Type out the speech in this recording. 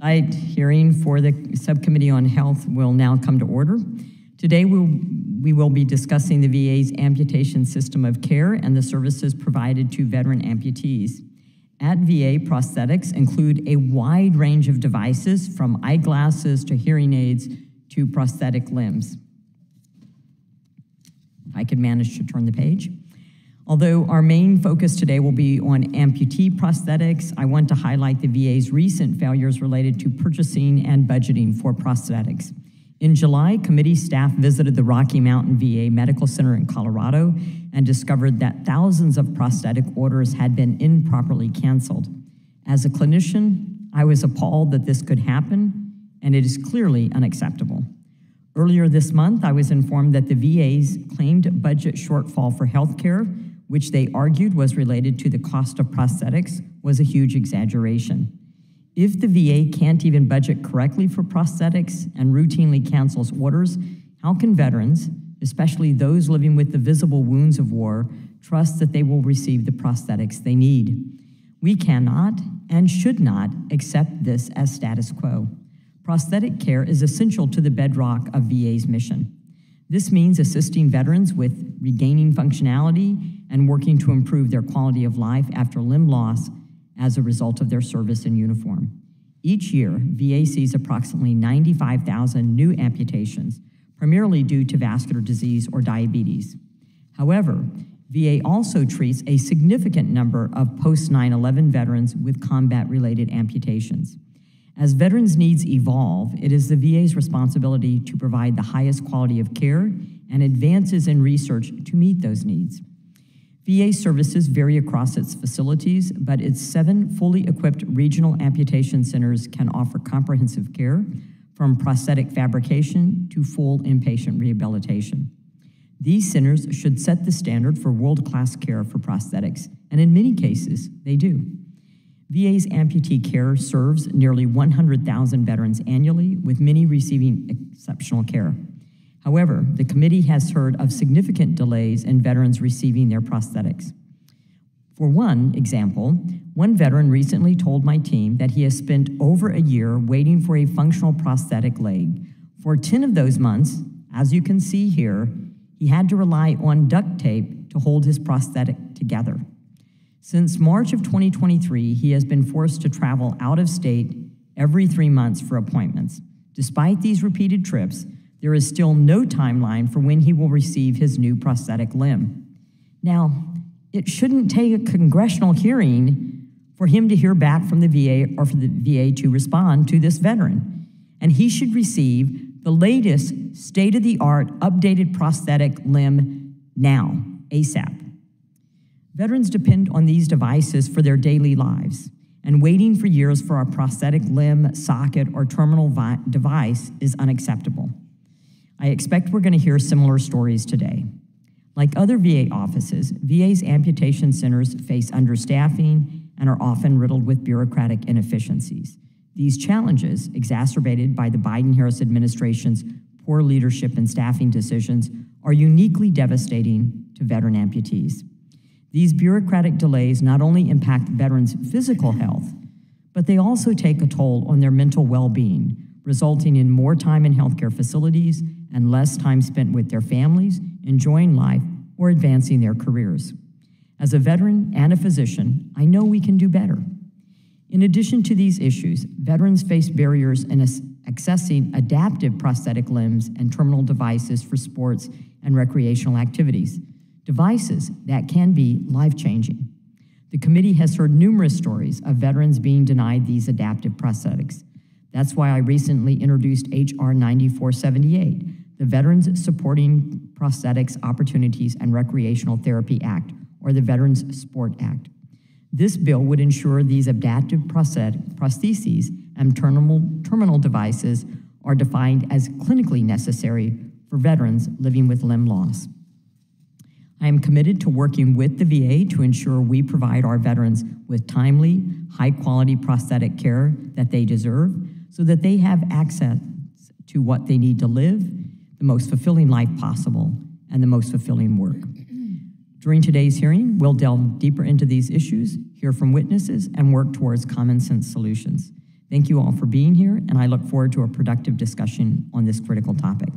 The hearing for the Subcommittee on Health will now come to order. Today we will be discussing the VA's amputation system of care and the services provided to veteran amputees. At VA, prosthetics include a wide range of devices, from eyeglasses to hearing aids to prosthetic limbs. If I could manage to turn the page. Although our main focus today will be on amputee prosthetics, I want to highlight the VA's recent failures related to purchasing and budgeting for prosthetics. In July, committee staff visited the Rocky Mountain VA Medical Center in Colorado and discovered that thousands of prosthetic orders had been improperly canceled. As a clinician, I was appalled that this could happen, and it is clearly unacceptable. Earlier this month, I was informed that the VA's claimed budget shortfall for healthcare, which they argued was related to the cost of prosthetics, was a huge exaggeration. If the VA can't even budget correctly for prosthetics and routinely cancels orders, how can veterans, especially those living with the visible wounds of war, trust that they will receive the prosthetics they need? We cannot and should not accept this as status quo. Prosthetic care is essential to the bedrock of VA's mission. This means assisting veterans with regaining functionality and working to improve their quality of life after limb loss as a result of their service in uniform. Each year, VA sees approximately 95,000 new amputations, primarily due to vascular disease or diabetes. However, VA also treats a significant number of post-9/11 veterans with combat-related amputations. As veterans' needs evolve, it is the VA's responsibility to provide the highest quality of care and advances in research to meet those needs. VA services vary across its facilities, but its 7 fully equipped regional amputation centers can offer comprehensive care, from prosthetic fabrication to full inpatient rehabilitation. These centers should set the standard for world-class care for prosthetics, and in many cases, they do. VA's amputee care serves nearly 100,000 veterans annually, with many receiving exceptional care. However, the committee has heard of significant delays in veterans receiving their prosthetics. For one example, one veteran recently told my team that he has spent over a year waiting for a functional prosthetic leg. For 10 of those months, as you can see here, he had to rely on duct tape to hold his prosthetic together. Since March of 2023, he has been forced to travel out of state every 3 months for appointments. Despite these repeated trips, there is still no timeline for when he will receive his new prosthetic limb. Now, it shouldn't take a congressional hearing for him to hear back from the VA or for the VA to respond to this veteran. And he should receive the latest state-of-the-art updated prosthetic limb now, ASAP. Veterans depend on these devices for their daily lives, and waiting for years for a prosthetic limb, socket, or terminal device is unacceptable. I expect we're going to hear similar stories today. Like other VA offices, VA's amputation centers face understaffing and are often riddled with bureaucratic inefficiencies. These challenges, exacerbated by the Biden-Harris administration's poor leadership and staffing decisions, are uniquely devastating to veteran amputees. These bureaucratic delays not only impact veterans' physical health, but they also take a toll on their mental well-being, resulting in more time in healthcare facilities and less time spent with their families, enjoying life, or advancing their careers. As a veteran and a physician, I know we can do better. In addition to these issues, veterans face barriers in accessing adaptive prosthetic limbs and terminal devices for sports and recreational activities. Devices that can be life-changing. The committee has heard numerous stories of veterans being denied these adaptive prosthetics. That's why I recently introduced HR 9478, the Veterans Supporting Prosthetics Opportunities and Recreational Therapy Act, or the Veterans Sport Act. This bill would ensure these adaptive prostheses and terminal devices are defined as clinically necessary for veterans living with limb loss. I am committed to working with the VA to ensure we provide our veterans with timely, high-quality prosthetic care that they deserve, so that they have access to what they need to live the most fulfilling life possible and the most fulfilling work. During today's hearing, we'll delve deeper into these issues, hear from witnesses, and work towards common sense solutions. Thank you all for being here, and I look forward to a productive discussion on this critical topic.